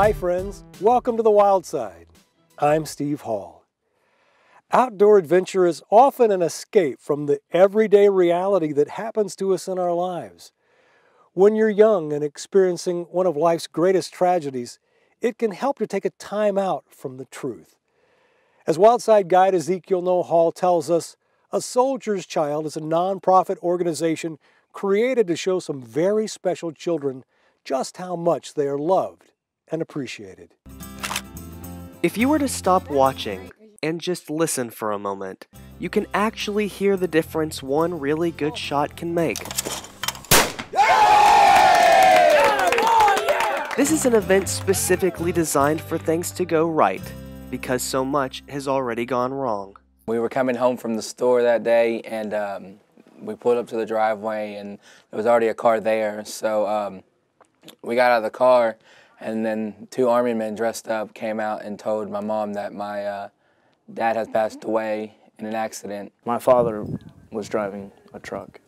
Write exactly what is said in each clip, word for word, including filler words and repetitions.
Hi friends, welcome to the Wild Side. I'm Steve Hall. Outdoor adventure is often an escape from the everyday reality that happens to us in our lives. When you're young and experiencing one of life's greatest tragedies, it can help to take a time out from the truth. As Wildside guide Ezekiel Noah Hall tells us, A Soldier's Child is a nonprofit organization created to show some very special children just how much they are loved and appreciated. If you were to stop watching and just listen for a moment, you can actually hear the difference one really good shot can make. This is an event specifically designed for things to go right, because so much has already gone wrong. We were coming home from the store that day, and um, we pulled up to the driveway, and there was already a car there. So um, we got out of the car, and then two army men dressed up came out and told my mom that my uh, dad has passed away in an accident. My father was driving a truck,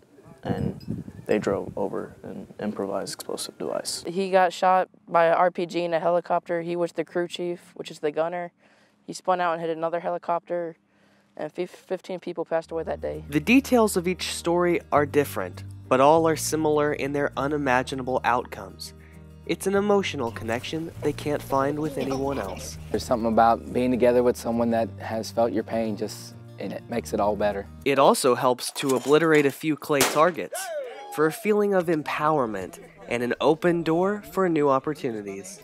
and they drove over an improvised explosive device. He got shot by an R P G in a helicopter. He was the crew chief, which is the gunner. He spun out and hit another helicopter, and fifteen people passed away that day. The details of each story are different, but all are similar in their unimaginable outcomes. It's an emotional connection they can't find with anyone else. There's something about being together with someone that has felt your pain, just, and it makes it all better. It also helps to obliterate a few clay targets for a feeling of empowerment and an open door for new opportunities.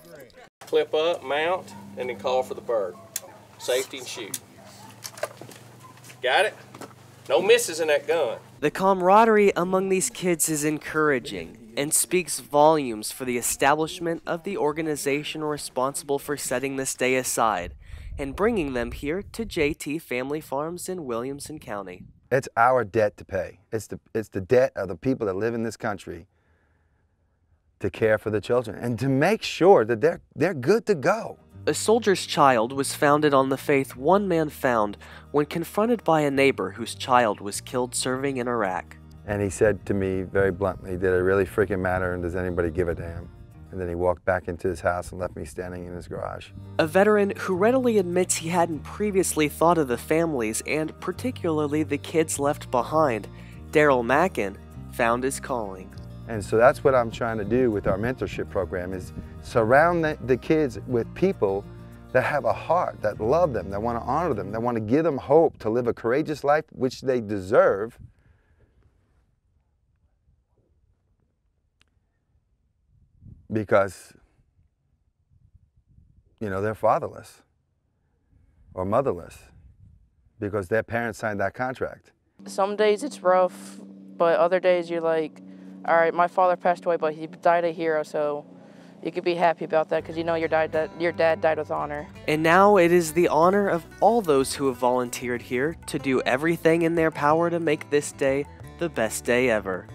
Clip up, mount, and then call for the bird. Safety and shoot. Got it? No misses in that gun. The camaraderie among these kids is encouraging and speaks volumes for the establishment of the organization responsible for setting this day aside and bringing them here to J T Family Farms in Williamson County. It's our debt to pay. It's the, it's the debt of the people that live in this country to care for the children and to make sure that they're, they're good to go. A Soldier's Child was founded on the faith one man found when confronted by a neighbor whose child was killed serving in Iraq. And he said to me very bluntly, did it really freaking matter and does anybody give a damn? And then he walked back into his house and left me standing in his garage. A veteran who readily admits he hadn't previously thought of the families and particularly the kids left behind, Daryl Mackin, found his calling. And so that's what I'm trying to do with our mentorship program, is surround the, the kids with people that have a heart, that love them, that want to honor them, that want to give them hope to live a courageous life, which they deserve. Because, you know, they're fatherless or motherless because their parents signed that contract. Some days it's rough, but other days you're like, all right, my father passed away, but he died a hero, so you could be happy about that because you know your dad, your dad died with honor. And now it is the honor of all those who have volunteered here to do everything in their power to make this day the best day ever.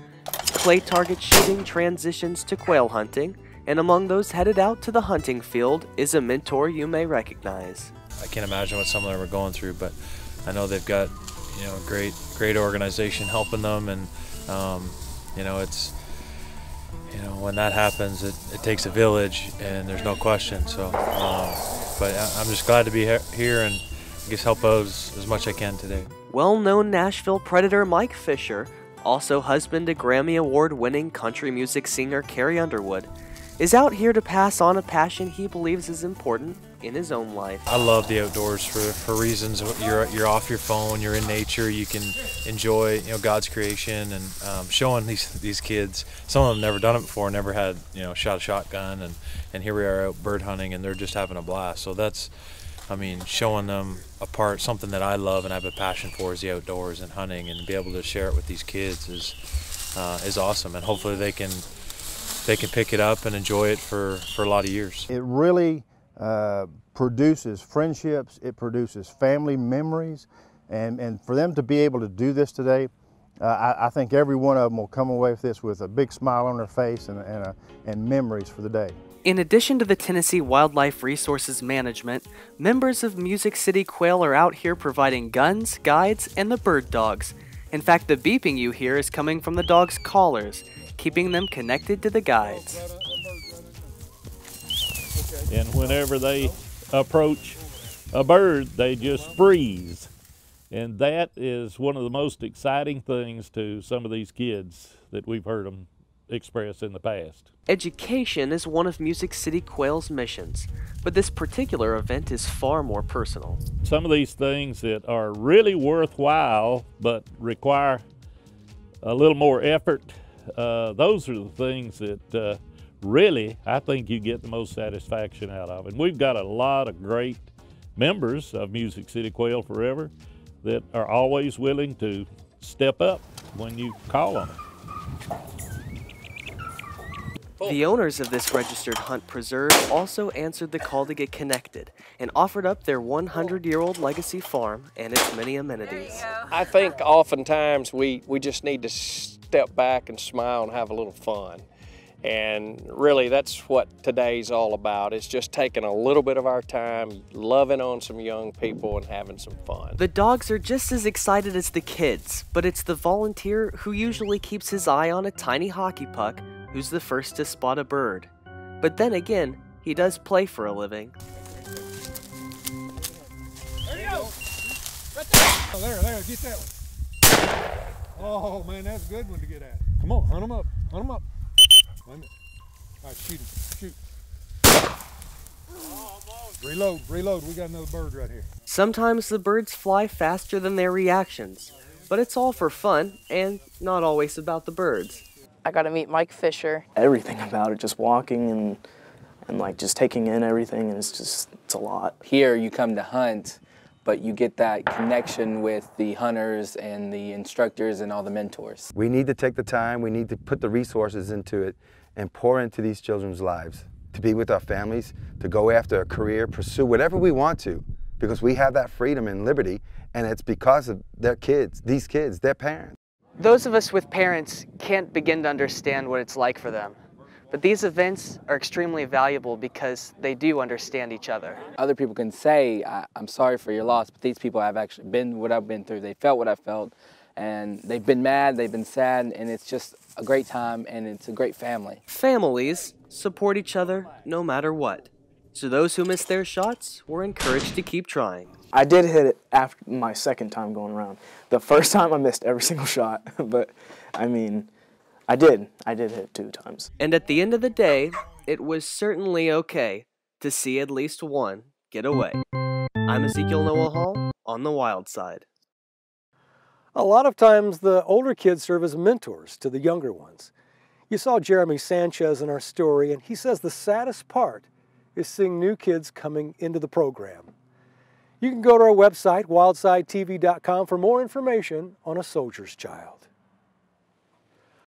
Clay target shooting transitions to quail hunting, and among those headed out to the hunting field is a mentor you may recognize. I can't imagine what some of them are going through, but I know they've got, you know, a great, great organization helping them, and um, you know, it's, you know, when that happens, it, it takes a village, and there's no question. So, um, but I'm just glad to be here and I guess help those as much as I can today. Well-known Nashville Predator Mike Fisher, also husband to Grammy Award-winning country music singer Carrie Underwood, is out here to pass on a passion he believes is important in his own life. I love the outdoors for, for reasons. You're, you're off your phone, you're in nature, you can enjoy, you know, God's creation, and um, showing these these kids, some of them never done it before, never had, you know, shot a shotgun, and, and here we are out bird hunting and they're just having a blast. So that's, I mean, showing them a part, something that I love and I have a passion for is the outdoors and hunting, and be able to share it with these kids is uh, is awesome, and hopefully they can they can pick it up and enjoy it for, for a lot of years. It really uh, produces friendships, it produces family memories, and, and for them to be able to do this today, uh, I, I think every one of them will come away with this with a big smile on their face and, and, a, and memories for the day. In addition to the Tennessee Wildlife Resources Management, members of Music City Quail are out here providing guns, guides, and the bird dogs. In fact, the beeping you hear is coming from the dog's collars, keeping them connected to the guides. and whenever they approach a bird, they just freeze. And that is one of the most exciting things to some of these kids that we've heard them express in the past. Education is one of Music City Quail's missions, but this particular event is far more personal. Some of these things that are really worthwhile but require a little more effort, uh, those are the things that uh, really I think you get the most satisfaction out of. And we've got a lot of great members of Music City Quail Forever that are always willing to step up when you call on them. The owners of this registered hunt preserve also answered the call to get connected and offered up their one hundred year old legacy farm and its many amenities. I think oftentimes we, we just need to step back and smile and have a little fun. And really that's what today's all about. It's just taking a little bit of our time, loving on some young people and having some fun. The dogs are just as excited as the kids, but it's the volunteer who usually keeps his eye on a tiny hockey puck who's the first to spot a bird. But then again, he does play for a living. There you go. Right there. Oh, there, there, get that one. Oh man, that's a good one to get at. Come on, hunt him up, hunt him up. All right, shoot him, shoot. Reload, reload, we got another bird right here. Sometimes the birds fly faster than their reactions, but it's all for fun and not always about the birds. I got to meet Mike Fisher. Everything about it, just walking and, and like just taking in everything, and it's just, it's a lot. Here you come to hunt, but you get that connection with the hunters and the instructors and all the mentors. We need to take the time, we need to put the resources into it and pour into these children's lives, to be with our families, to go after a career, pursue whatever we want to, because we have that freedom and liberty, and it's because of their kids, these kids, their parents. Those of us with parents can't begin to understand what it's like for them. But these events are extremely valuable because they do understand each other. Other people can say, I, I'm sorry for your loss, but these people have actually been what I've been through. They felt what I felt, and they've been mad, they've been sad, and it's just a great time, and it's a great family. Families support each other no matter what. So those who missed their shots were encouraged to keep trying. I did hit it after my second time going around. The first time I missed every single shot, but I mean, I did. I did hit two times. And at the end of the day, it was certainly okay to see at least one get away. I'm Ezekiel Noah Hall on the Wild Side. A lot of times the older kids serve as mentors to the younger ones. You saw Jeremy Sanchez in our story, and he says the saddest part is seeing new kids coming into the program. You can go to our website, wild side T V dot com, for more information on A Soldier's Child.